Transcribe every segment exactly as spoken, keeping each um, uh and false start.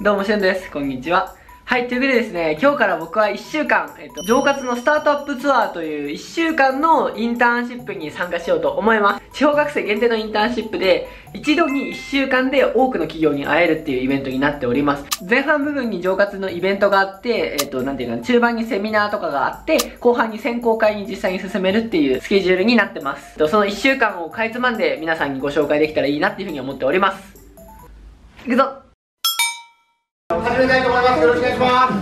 どうもしゅんです。こんにちは。はい、ということでですね、今日から僕はいっしゅうかん、えっと、上活のスタートアップツアーといういっしゅうかんのインターンシップに参加しようと思います。地方学生限定のインターンシップで、一度にいっしゅうかんで多くの企業に会えるっていうイベントになっております。前半部分に上活のイベントがあって、えっと、なんていうか、中盤にセミナーとかがあって、後半に選考会に実際に進めるっていうスケジュールになってます。そのいっしゅうかんをかいつまんで皆さんにご紹介できたらいいなっていうふうに思っております。いくぞ！始めたいと思います。よろしくお願いします。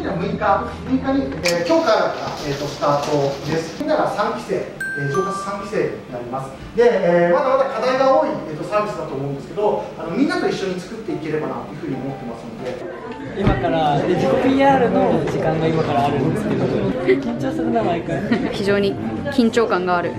じゃあむいか、むいかに、えー、今日から、えー、とスタートです。みんながさんきせい、えー、上活さんきせいになります。で、えー、まだまだ課題が多い、えー、とサービスだと思うんですけど、あのみんなと一緒に作っていければなというふうに思ってますので。今から自己 ピーアール の時間が今からあるんですけど、緊張するな毎回。非常に緊張感がある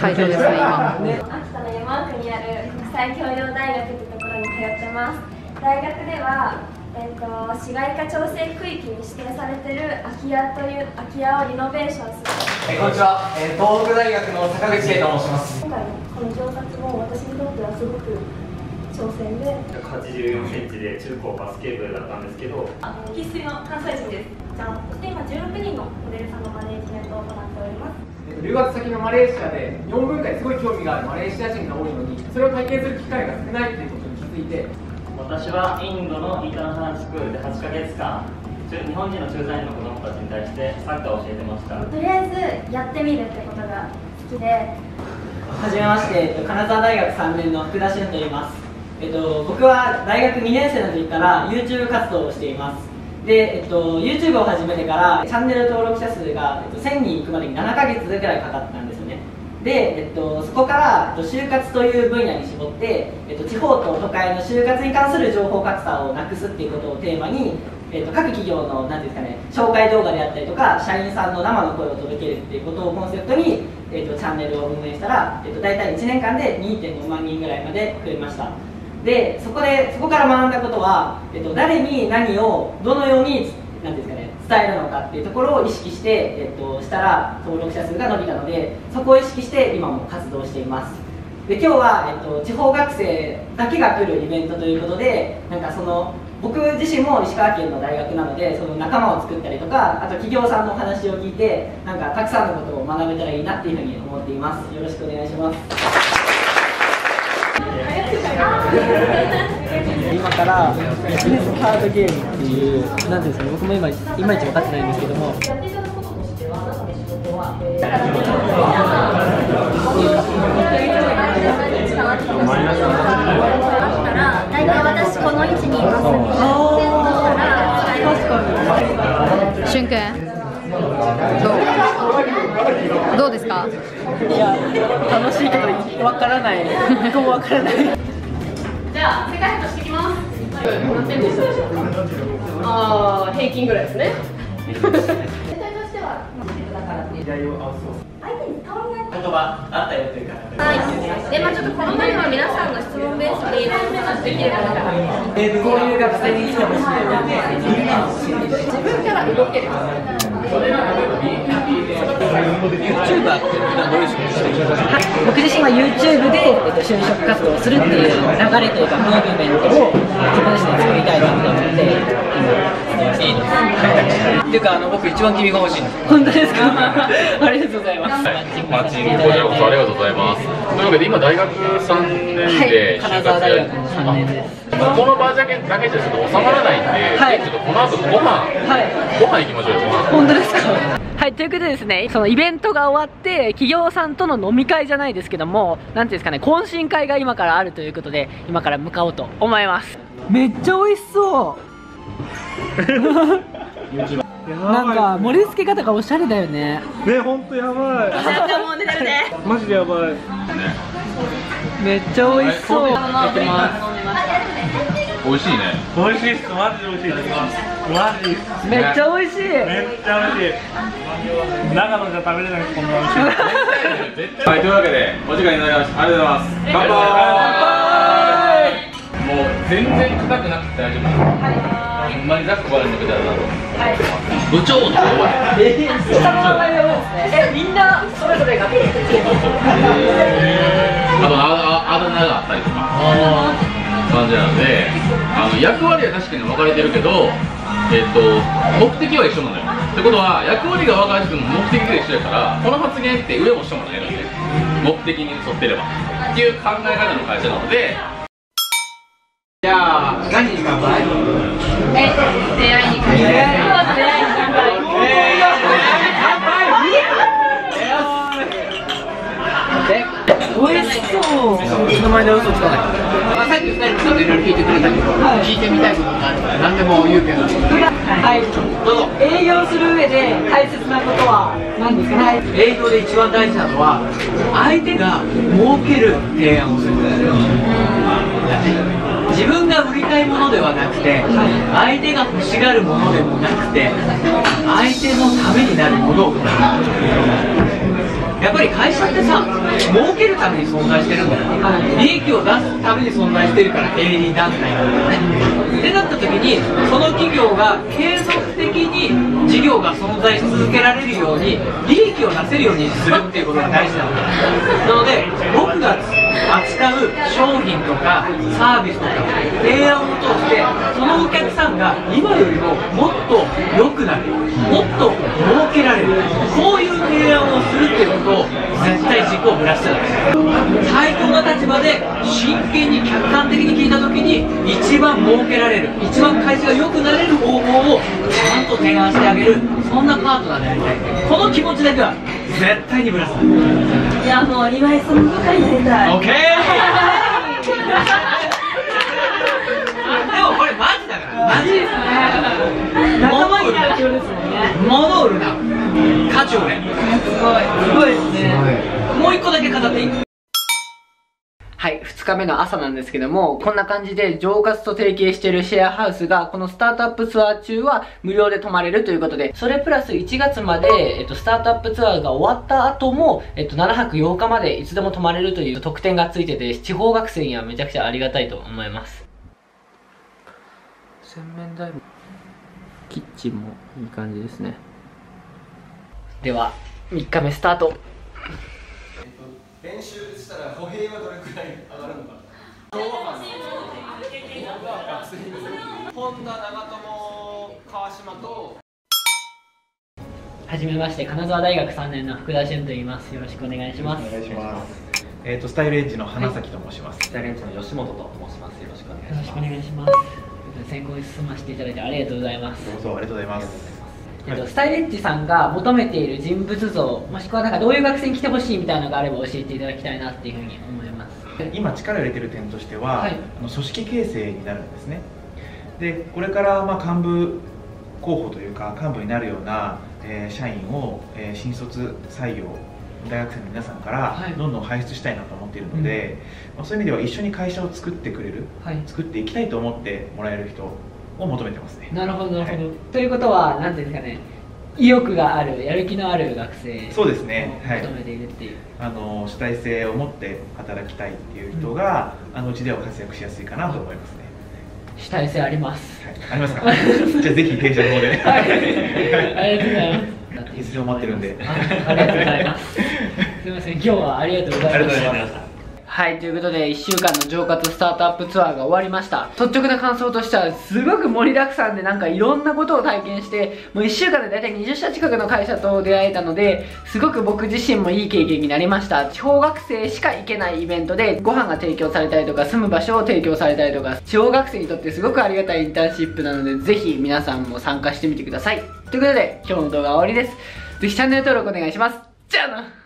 会場ですね今。ね、秋田の山奥にある国際教養大学というところに通ってます。大学では、えー、と市街化調整区域に指定されている空き家という空き家をリノベーションする、えー、こんにちは、えー、東北大学の坂口圭と申します。今回この上活も私にとってはすごく挑戦で、ひゃくはちじゅうよんセンチで中高バスケ部だったんですけど、あの生粋の関西人です。じゃあそして今じゅうろくにんのモデルさんのマネージメントを行っております。留学先のマレーシアで日本文化にすごい興味があるマレーシア人が多いのに、それを体験する機会が少ないということに気づいて、私はインドのインターナショナルスクールではちかげつかん、日本人の駐在員の子どもたちに対してサッカーを教えてました。とりあえずやってみるってことが好きで。はじめまして、金沢大学さんねんの福田俊と言います。えっと、僕は大学にねんせいの時から YouTube 活動をしています。で、えっと、YouTube を始めてからチャンネル登録者数が、えっと、せんにんいくまでにななかげつぐらいかかったんですよね。で、えっと、そこから、えっと、就活という分野に絞って、えっと、地方と都会の就活に関する情報格差をなくすっていうことをテーマに、えっと、各企業の何ていうんですかね、紹介動画であったりとか社員さんの生の声を届けるっていうことをコンセプトに、えっと、チャンネルを運営したら、えっと、大体いちねんかんで にてんごまんにんぐらいまで増えました。でそこでそこから学んだことは、えっと、誰に何をどのように何ていうんですかね伝えるのかっていうところを意識して、えっと、したら登録者数が伸びたので、そこを意識して今も活動しています。で今日は、えっと、地方学生だけが来るイベントということで、なんかその僕自身も石川県の大学なので、その仲間を作ったりとか、あと企業さんのお話を聞いて、なんかたくさんのことを学べたらいいなっていうふうに思っています。よろしくお願いします。今からカードゲームっていうなんていうんですかね、僕も今いまいち分かってないんですけども、しゅんくんどうですか？いや楽しいけど分からない、僕も分からない。じゃあ世界一周してきます。何点でしたでしょうか？ああ、平均ぐらいですね。全体としてはだからって相手に伝わらない言葉あったよというか。はい。でまあちょっとこの前は皆さんの質問ベースでいろんな話できればなと思います。えこういう学生に来てほしいので、自分から動ける。YouTuber っていうのはどういう仕事してるんですか？僕自身は YouTube で、えっと、就職活動をするっていう流れというかムーブメントを自分自身で作りたいなと思っていいですか？っていうかあの僕一番君が欲しいんです。本当ですか？ありがとうございます。マッチングこちらこそありがとうございます。というわけで今大学さんねんで就活やるんです。このバージョンだけじゃちょっと収まらないんで、はい、ちょっとこの後ご飯、はい、ご飯行きましょうよ。本当ですか？はい、ということでですね、そのイベントが終わって企業さんとの飲み会じゃないですけども、なんていうんですかね、懇親会が今からあるということで今から向かおうと思います。めっちゃ美味しそうなんか盛り付け方がおしゃれだよね。ね、ほんとやばい。マジでやばい。めっちゃ美味しそう。美味しいね。美味しいっす。マジで美味しいです。マジです。めっちゃ美味しい。めっちゃ美味しい。長野じゃ食べれないこんな美味しい。はい、というわけでお時間になりました。ありがとうございます。乾杯。もう全然硬くなくて大丈夫です。はい。ほんまにザクバルのみたいな。はい。部長の名前。え、下の名前をですね。え、みんなそれぞれが。あとあああだ名があったりとか。感じなので、あの役割は確かに分かれてるけど、えっと、目的は一緒なのよ。ってことは役割が分かれてても目的が一緒やから、この発言って上も下もないので、目的に沿ってればっていう考え方の会社なので。じゃあ何に乾杯？え、出会いに乾杯。出会いに乾杯。おいしそう。人の前で嘘つかない。まあ、さっきふたりちょっといろいろ聞いてくれたけど、聞いてみたいことがあるから何でも言うけど。はい、どうぞ。営業する上で大切なことは何ですか？営業で一番大事なのは相手が儲ける提案をすることですよ。自分が売りたいものではなくて、相手が欲しがるものでもなくて、相手のためになるものを売る。やっぱり会社ってさ、儲けるために存在してるんだよ、はい、利益を出すために存在してるから経営にならないんだよね。ってなった時に、その企業が継続的に事業が存在し続けられるように、利益を出せるようにするっていうことが大事なんだよ。なので、僕が扱う商品とかサービスとか提案を通して、そのお客さんが今よりももっと良くなる、もっと儲けられる、こういう提案をするっていうことを絶対軸をぶらしちゃダメ。最高な立場で真剣に客観的に聞いた時に、一番儲けられる、一番会社が良くなれる方法をちゃんと提案してあげる、そんなパートナーでありたい。この気持ちだけは絶対にぶらさない。いや、もうリバイスの中に出たい。オッケー。でもこれマジだから、マジですね。仲間になるですね。物売るな、価値をね。すごい、すごいですね。もう一個だけ語っていい？はい、ふつかめの朝なんですけども、こんな感じで上活と提携しているシェアハウスが、このスタートアップツアー中は無料で泊まれるということで、それプラスいちがつまで、えっと、スタートアップツアーが終わった後も、えっと、ななはくようかまでいつでも泊まれるという特典がついてて、地方学生にはめちゃくちゃありがたいと思います。洗面台も、キッチンもいい感じですね。では、みっかめスタート。練習したら歩兵はどれくらい上がるのか。本田、長友、川島と。はじめまして、金沢大学さんねんの福田俊と言います。よろしくお願いします。お願いします。えっと、スタイルエッジの花崎と申します。スタイルエッジの吉本と申します。よろしくお願いします。よろしくお願いします。選考に進ませていただいてありがとうございます。どうぞ、ありがとうございます。えっと、スタイルエッジさんが求めている人物像、もしくはなんかどういう学生に来てほしいみたいなのがあれば教えていただきたいなっていうふうに思います。今力を入れている点としては、はい、あの組織形成になるんですね。で、これからまあ幹部候補というか幹部になるような、えー、社員を、えー、新卒採用大学生の皆さんからどんどん輩出したいなと思っているので、はい、うん、そういう意味では一緒に会社を作ってくれる、はい、作っていきたいと思ってもらえる人を求めてますね。なるほど、なるほど。はい、ということは、なんていうんですかね、意欲がある、やる気のある学生を求めているっていう。あの主体性を持って働きたいっていう人が、うん、あのうちでは活躍しやすいかなと思いますね。主体性あります。はい、ありますか。じゃあぜひ弊社の方で。はい、ありがとうございます。いずれも待ってるんで。ありがとうございます。すみません、今日はありがとうございました。はい、ということでいっしゅうかんの上活スタートアップツアーが終わりました。率直な感想としてはすごく盛りだくさんで、なんかいろんなことを体験して、もういっしゅうかんで大体にじゅっしゃ近くの会社と出会えたので、すごく僕自身もいい経験になりました。地方学生しか行けないイベントでご飯が提供されたりとか、住む場所を提供されたりとか、地方学生にとってすごくありがたいインターンシップなので、ぜひ皆さんも参加してみてください。ということで今日の動画は終わりです。ぜひチャンネル登録お願いします。じゃあな。